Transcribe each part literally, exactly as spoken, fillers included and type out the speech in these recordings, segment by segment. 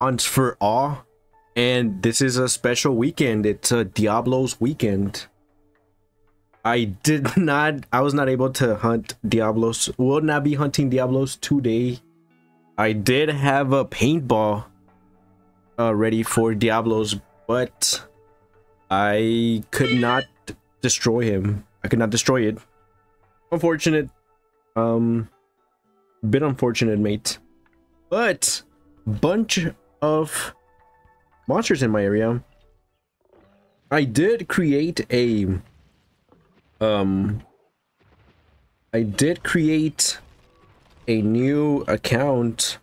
Hunt for Awe, and this is a special weekend. It's a Diablos weekend. I did not, I was not able to hunt Diablos, will not be hunting Diablos today. I did have a paintball uh, ready for Diablos, but I could not destroy him. I could not destroy it. Unfortunate. Um, bit unfortunate, mate. But bunch of monsters in my area. I did create a um I did create a new account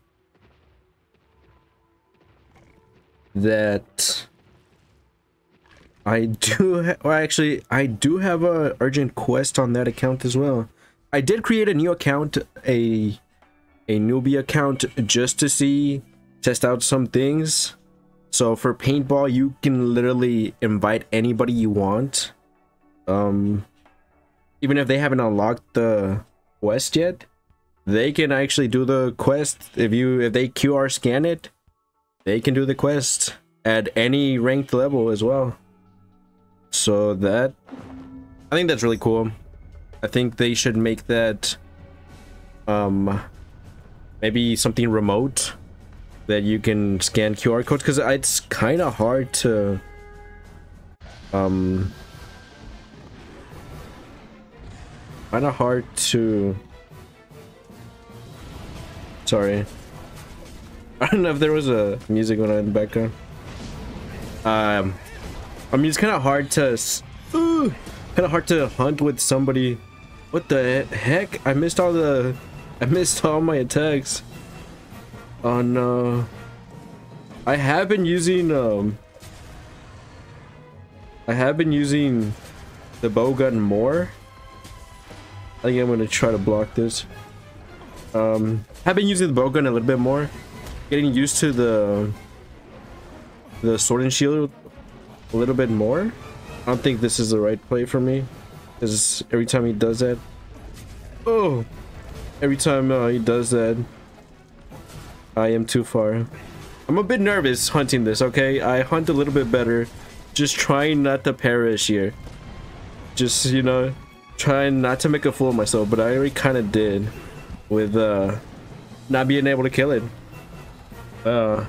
that I do well, actually I do have a urgent quest on that account as well. I did create a new account, a a newbie account, just to see test out some things. So for paintball, you can literally invite anybody you want, um even if they haven't unlocked the quest yet. They can actually do the quest. If you if they Q R scan it, they can do the quest at any ranked level as well. So that, I think that's really cool. I think they should make that um maybe something remote that you can scan Q R codes, because it's kind of hard to um kind of hard to sorry I don't know if there was a music going on in the background. um I mean, it's kind of hard to ooh, kind of hard to hunt with somebody. What the heck, I missed all the I missed all my attacks. Oh no. I have been using um I have been using the bowgun more. I think I'm gonna try to block this. Um I've been using the bowgun a little bit more. Getting used to the the sword and shield a little bit more. I don't think this is the right play for me, because every time he does that, oh, every time uh, he does that, I am too far. I'm a bit nervous hunting this, okay? I hunt a little bit better. Just trying not to perish here. Just, you know, trying not to make a fool of myself, but I already kind of did with uh, not being able to kill it. Uh,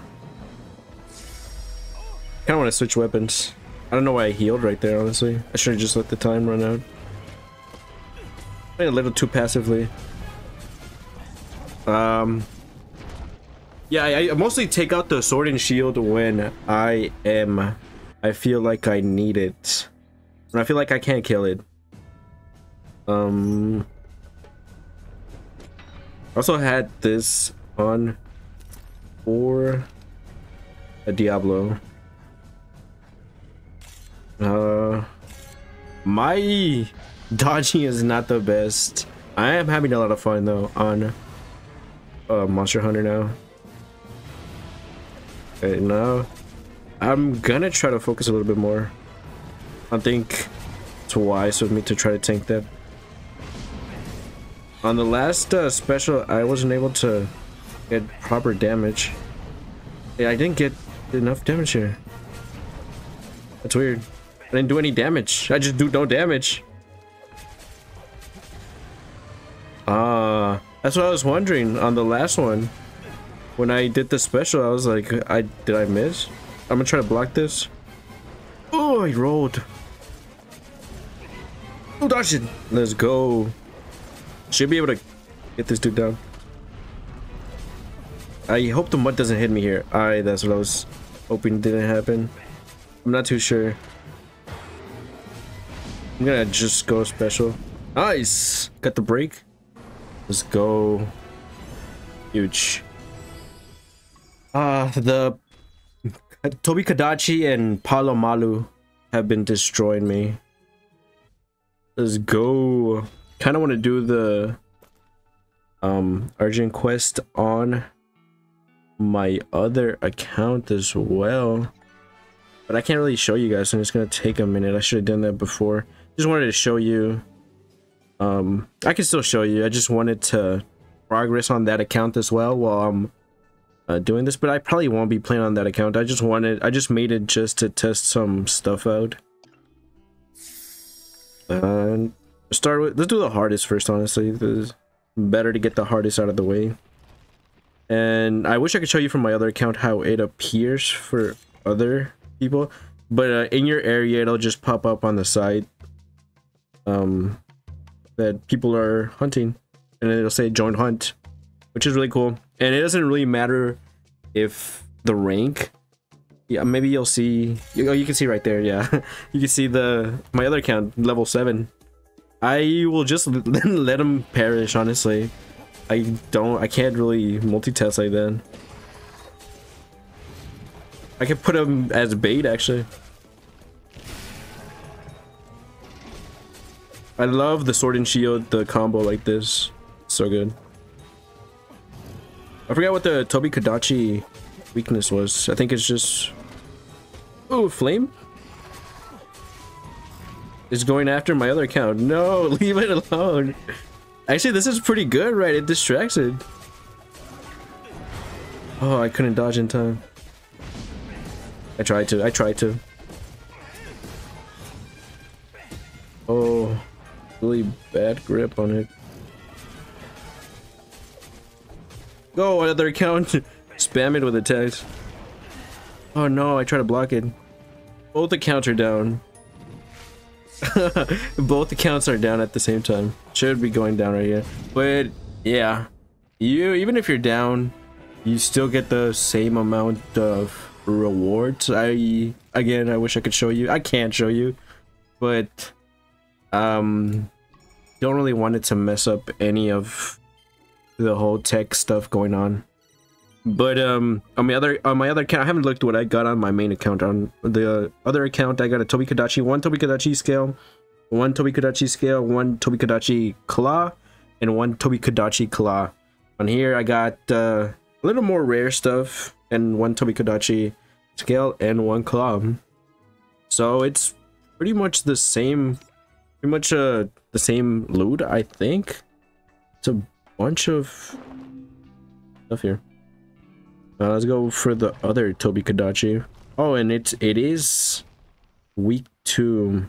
kind of want to switch weapons. I don't know why I healed right there, honestly. I should have just let the time run out. Played a little too passively. Um, yeah, I, I mostly take out the sword and shield when I am, I feel like I need it. When I feel like I can't kill it. Um, also had this on for a Diablo. Uh, my dodging is not the best. I am having a lot of fun though on uh, Monster Hunter Now. Okay, now I'm gonna try to focus a little bit more. I think it's wise of me to try to tank that. On the last uh, special, I wasn't able to get proper damage. Yeah, I didn't get enough damage here. That's weird. I didn't do any damage. I just do no damage. Ah, uh, that's what I was wondering on the last one. When I did the special, I was like, I did I miss? I'm gonna try to block this. Oh, I rolled. Oh, dodge it. Let's go. Should be able to get this dude down. I hope the mud doesn't hit me here. Alright, that's what I was hoping didn't happen. I'm not too sure. I'm gonna just go special. Nice! Got the break. Let's go. Huge. Ah, uh, the Tobi-Kadachi and Palomalu have been destroying me. Let's go. Kind of want to do the um urgent quest on my other account as well, but I can't really show you guys, and it's gonna take a minute. I should have done that before. Just wanted to show you. Um, I can still show you. I just wanted to progress on that account as well while I'm uh, doing this, but I probably won't be playing on that account. I just wanted, I just made it just to test some stuff out. And uh, start with, let's do the hardest first, honestly. It's better to get the hardest out of the way. And I wish I could show you from my other account how it appears for other people, but uh, in your area it'll just pop up on the side um that people are hunting, and it'll say join hunt, which is really cool. And it doesn't really matter if the rank, yeah, maybe you'll see, oh, you can see right there, yeah. You can see the my other account, level seven. I will just let them perish, honestly. I don't, I can't really multitask like that. I could put them as bait, actually. I love the sword and shield, the combo like this. So good. I forgot what the Tobi-Kadachi weakness was. I think it's just... Ooh, flame? It's going after my other account. No, leave it alone. Actually, this is pretty good, right? It distracts it. Oh, I couldn't dodge in time. I tried to. I tried to. Oh, really bad grip on it. Go, another account. Spam it with attacks. Oh no, I try to block it. Both accounts are down. Both accounts are down at the same time. Should be going down right here. But yeah, you even if you're down, you still get the same amount of rewards. I again, I wish I could show you. I can't show you, but um, don't really want it to mess up any of the whole tech stuff going on. But um, on my other on my other account, I haven't looked what I got on my main account. On the other account, I got a Tobi-Kadachi, one Tobi-Kadachi scale, one Tobi-Kadachi scale, one Tobi-Kadachi claw, and one Tobi-Kadachi claw. On here, I got uh, a little more rare stuff. And one Tobi-Kadachi scale and one claw, so it's pretty much the same, pretty much uh the same loot. I think it's a bunch of stuff here. Uh, let's go for the other Tobi-Kadachi. Oh, and it's it is weak to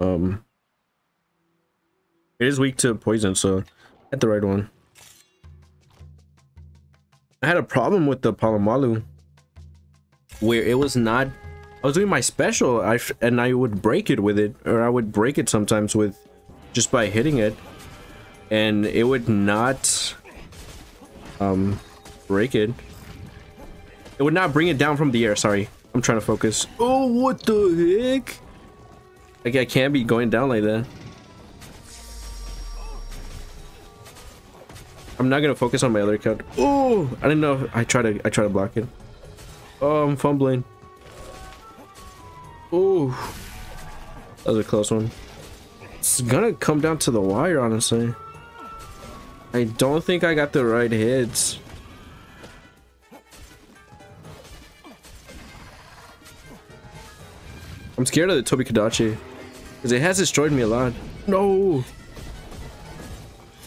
um it is weak to poison, so get the right one. I had a problem with the Palomalu where it was not, I was doing my special I, and I would break it with it, or I would break it sometimes with just by hitting it, and it would not um, break it. It would not bring it down from the air. Sorry, I'm trying to focus. Oh, what the heck? Like, I can't be going down like that. I'm not gonna focus on my other account. Oh, I didn't know. I try to. I try to block it. Oh, I'm fumbling. Oh, that was a close one. It's gonna come down to the wire, honestly. I don't think I got the right hits. I'm scared of the Tobi-Kadachi because it has destroyed me a lot. No.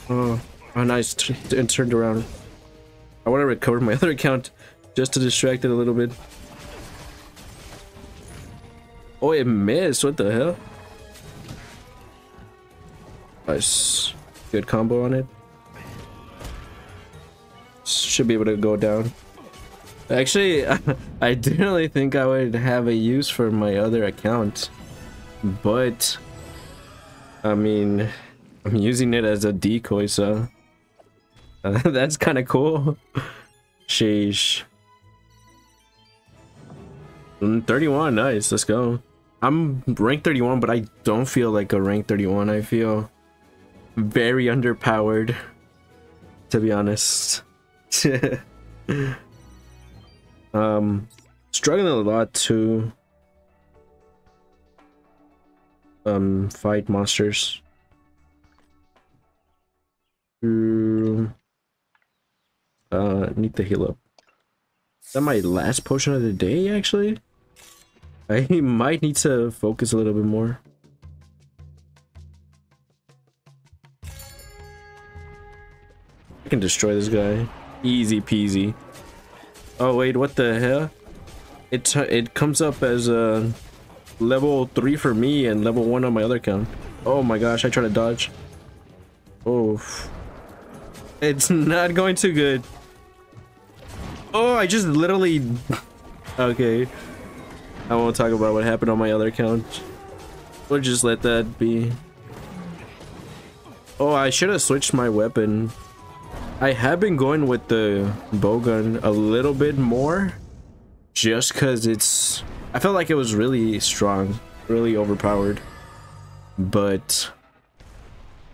Oh. Oh, nice. And turned around. I want to recover my other account just to distract it a little bit. Oh, it missed. What the hell? Nice. Good combo on it. Should be able to go down. Actually, I didn't really think I would have a use for my other account. But, I mean, I'm using it as a decoy, so... Uh, that's kind of cool. Sheesh. thirty-one, nice, let's go. I'm rank thirty-one, but I don't feel like a rank thirty-one. I feel very underpowered, to be honest. um, struggling a lot to um fight monsters. Uh, need to heal up. Is that my last potion of the day, actually? I might need to focus a little bit more. I can destroy this guy. Easy peasy. Oh wait, what the hell? It it comes up as a uh, level three for me and level one on my other account. Oh my gosh, I try to dodge. Oh, it's not going too good. Oh, I just literally. Okay, I won't talk about what happened on my other account. We'll just let that be. Oh, I should have switched my weapon. I have been going with the bowgun a little bit more, just because it's, I felt like it was really strong, really overpowered. But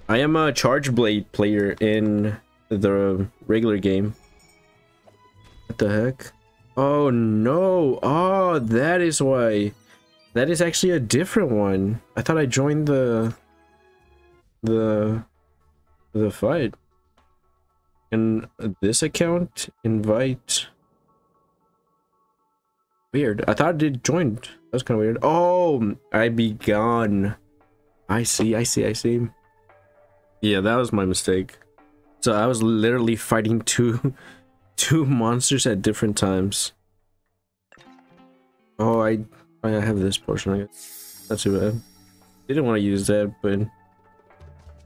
I am a charge blade player in the regular game. What the heck? Oh no. Oh, that is why. That is actually a different one. I thought I joined the the the fight. And this account invite. Weird. I thought it joined. That's kind of weird. Oh, I be gone. I see. I see. I see. Yeah, that was my mistake. So I was literally fighting two two monsters at different times. Oh, I I have this portion. I guess. Not too bad. Didn't want to use that, but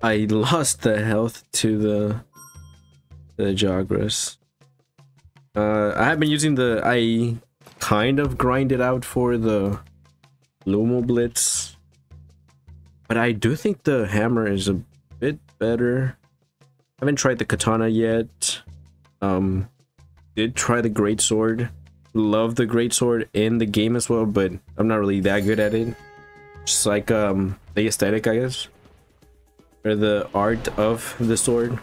I lost the health to the the Jagras. Uh, I have been using the. I kind of grinded out for the Lumo Blitz, but I do think the hammer is a bit better. I haven't tried the katana yet. Um, did try the greatsword. Love the greatsword in the game as well, but I'm not really that good at it. Just like um the aesthetic, I guess, or the art of the sword.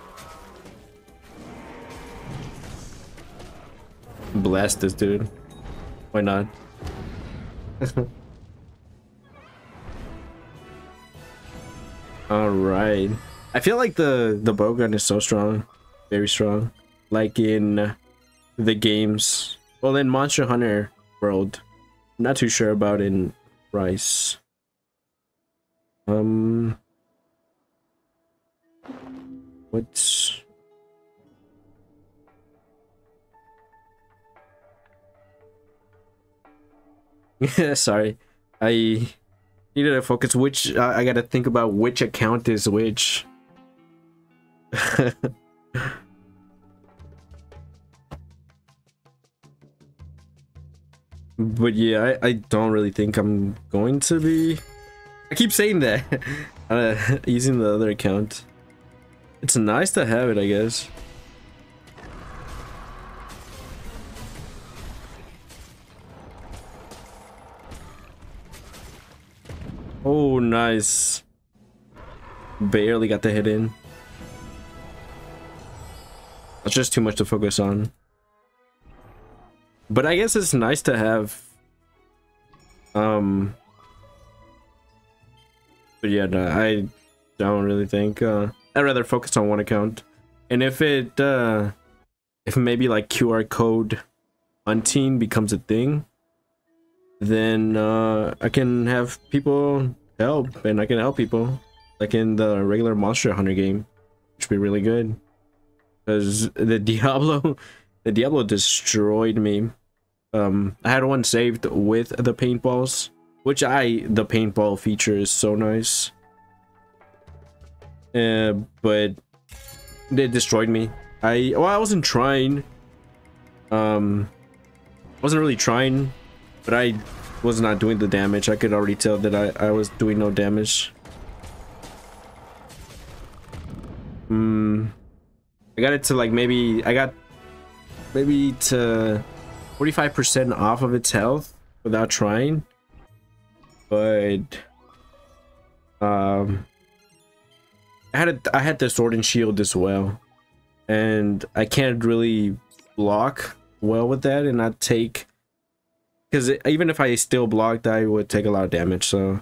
Blast this dude. Why not? All right. I feel like the the bowgun is so strong, very strong. Like in the games, well, in Monster Hunter World. I'm not too sure about in Rise. Um, what's sorry, I needed to focus which uh, I gotta think about which account is which. But yeah, I, I don't really think I'm going to be. I keep saying that. Uh, using the other account. It's nice to have it, I guess. Oh, nice. Barely got the hit in. That's just too much to focus on. But I guess it's nice to have. Um. But yeah, no, I don't really think. Uh, I'd rather focus on one account. And if it, uh, if maybe like Q R code hunting becomes a thing, then uh, I can have people help, and I can help people like in the regular Monster Hunter game, which would be really good, because the Diablo the Diablo destroyed me. um I had one saved with the paintballs, which I the paintball feature is so nice, uh, but they destroyed me. I well I wasn't trying um I wasn't really trying, but I was not doing the damage. I could already tell that I, I was doing no damage. Hmm. I got it to like maybe... I got maybe to forty-five percent off of its health without trying. But... Um... I had, a, I had the sword and shield as well. And I can't really block well with that and not take... Because even if I still blocked, I would take a lot of damage, so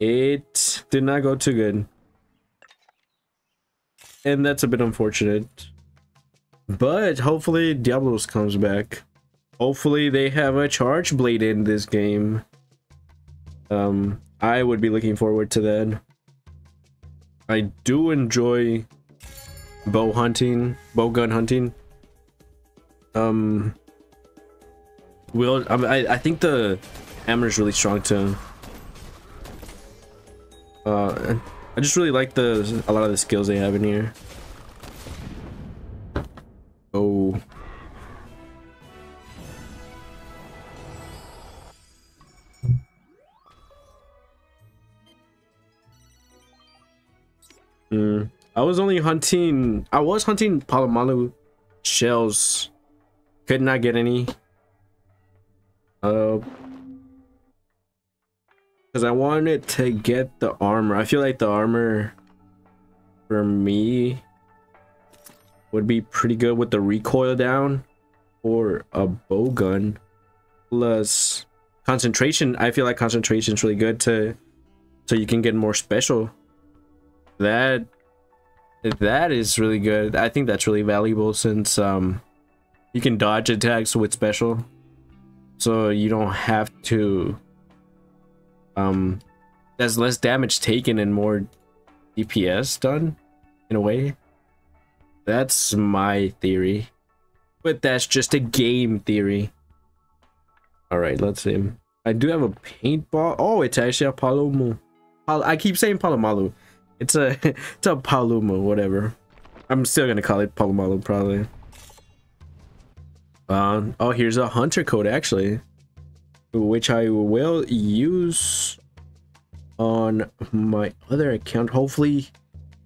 it did not go too good. And that's a bit unfortunate. But hopefully Diablos comes back. Hopefully they have a charge blade in this game. Um, I would be looking forward to that. I do enjoy bow hunting, bow gun hunting. Um... Will I? I think the hammer is really strong too. Uh, I just really like the a lot of the skills they have in here. Oh. Mm. I was only hunting. I was hunting Palomalu shells. Could not get any. Uh, because I wanted to get the armor. I feel like the armor for me would be pretty good with the recoil down or a bow gun. Plus concentration. I feel like concentration is really good to so you can get more special. That that is really good. I think that's really valuable since um you can dodge attacks with special. So you don't have to um there's less damage taken and more D P S done in a way. That's my theory, but that's just a game theory. All right, let's see. I do have a paintball. Oh, it's actually a Paolumu. I keep saying Palomalu. It's a it's a Paolumu, whatever. I'm still gonna call it Palomalu probably. Um, oh, here's a hunter code actually, which I will use on my other account. Hopefully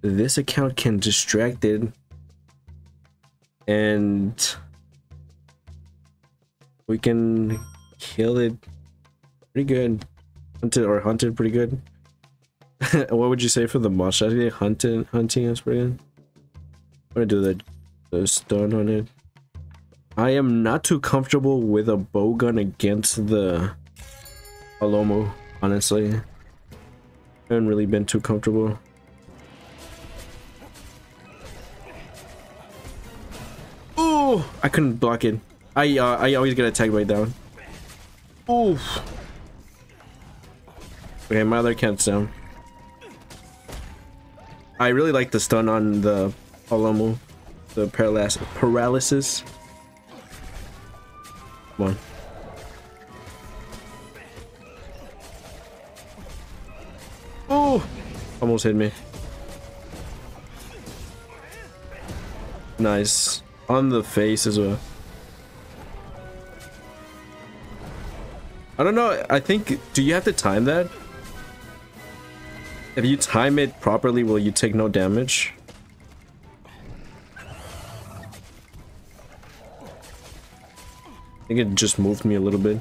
this account can distract it and we can kill it pretty good. Hunted or hunted pretty good. What would you say for the monster? I think hunting hunting is pretty good. I'm gonna do the, the stun on it. I am not too comfortable with a bow gun against the Palomu, honestly. I haven't really been too comfortable. Ooh, I couldn't block it. I uh, I always get attacked by that one. Oof. Okay, my other account's down. I really like the stun on the Palomu, the paralysis. paralysis. One. Oh, almost hit me. Nice on the face as well. I don't know. I think. Do you have to time that? If you time it properly, will you take no damage? I think it just moved me a little bit.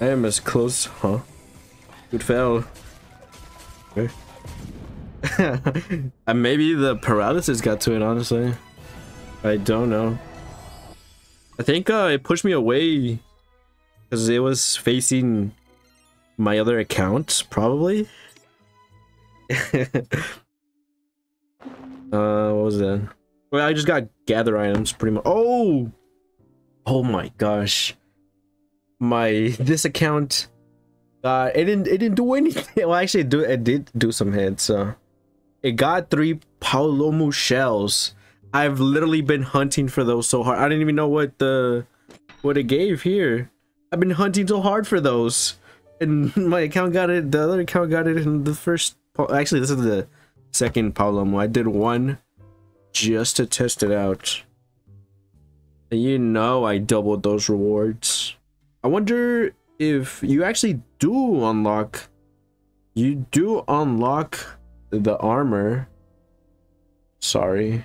I am as close, huh? Good fell. Okay. And maybe the paralysis got to it, honestly. I don't know. I think uh, it pushed me away because it was facing my other account, probably. uh, what was that? Well, I just got gather items pretty much. Oh! Oh my gosh, my this account uh it didn't it didn't do anything. Well, actually it, do, it did do some hits. So it got three Palomu shells. I've literally been hunting for those so hard. I didn't even know what the what it gave here. I've been hunting so hard for those and my account got it. The other account got it in the first. Actually this is the second Palomu. I did one just to test it out. You know, I doubled those rewards. I wonder if you actually do unlock you do unlock the armor. Sorry.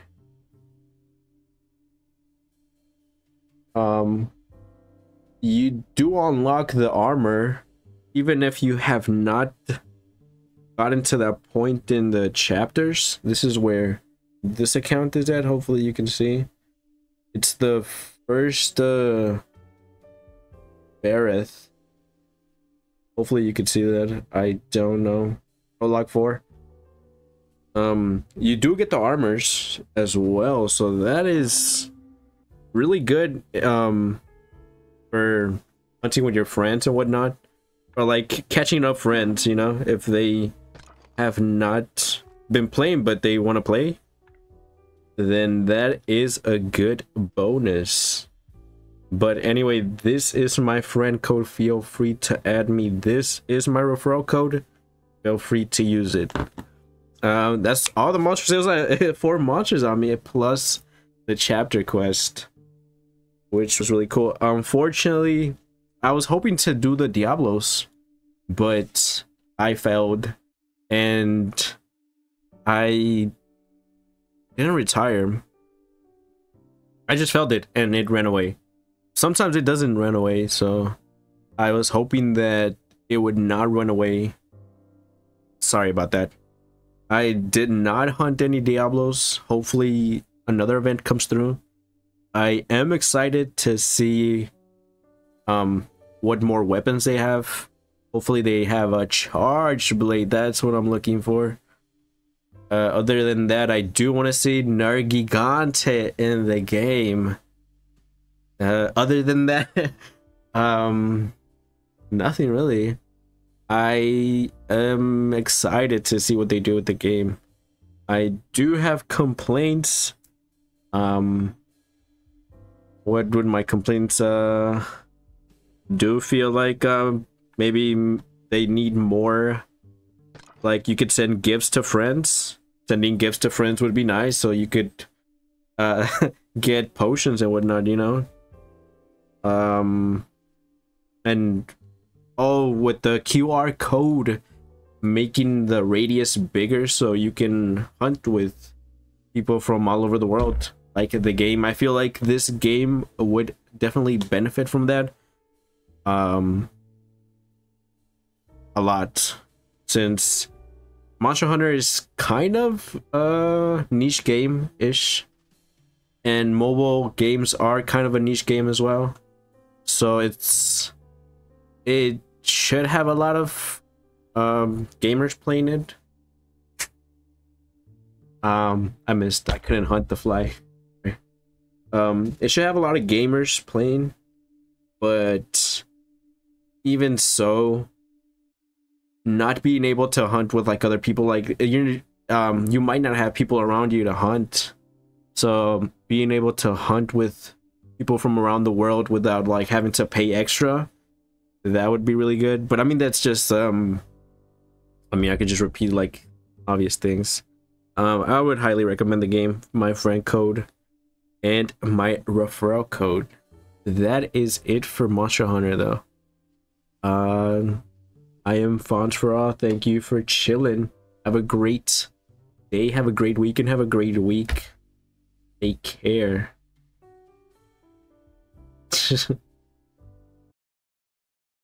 Um you do unlock the armor even if you have not gotten to that point in the chapters. This is where this account is at. Hopefully you can see. It's the first uh Bareth. Hopefully you can see that. I don't know. Oh, lock four. Um you do get the armors as well, so that is really good um for hunting with your friends and whatnot. Or like catching up friends, you know, if they have not been playing but they want to play. Then that is a good bonus. But anyway, this is my friend code. Feel free to add me. This is my referral code. Feel free to use it. Um, that's all the monster sales. I four monsters on me, plus the chapter quest, which was really cool. Unfortunately, I was hoping to do the Diablos, but I failed, and I didn't retire. I just failed it, and it ran away. Sometimes it doesn't run away, so I was hoping that it would not run away. Sorry about that. I did not hunt any Diablos. Hopefully another event comes through. I am excited to see um what more weapons they have. Hopefully they have a charged blade. That's what I'm looking for. Uh, other than that, I do want to see Nargigante in the game. Uh, other than that, um, nothing really. I am excited to see what they do with the game. I do have complaints. Um, what would my complaints uh do feel like? Um, maybe they need more. Like, you could send gifts to friends. Sending gifts to friends would be nice, so you could uh get potions and whatnot, you know. Um, and oh, with the Q R code, making the radius bigger so you can hunt with people from all over the world, like the game. I feel like this game would definitely benefit from that, um, a lot, since Monster Hunter is kind of a niche game-ish, and mobile games are kind of a niche game as well. So it's, it should have a lot of um, gamers playing it. Um, I missed. I couldn't hunt the fly. Um, it should have a lot of gamers playing, but even so, not being able to hunt with like other people, like you, um, you might not have people around you to hunt. So being able to hunt with people from around the world without like having to pay extra, that would be really good. But I mean, that's just um I mean, I could just repeat like obvious things. um I would highly recommend the game. My friend code and my referral code. That is it for Monster Hunter though. um I am Fons for all. Thank you for chilling. Have a great day, have a great week, and have a great week. Take care.